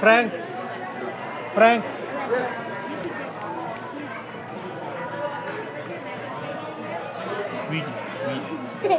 Frank. Frank. Yes. We.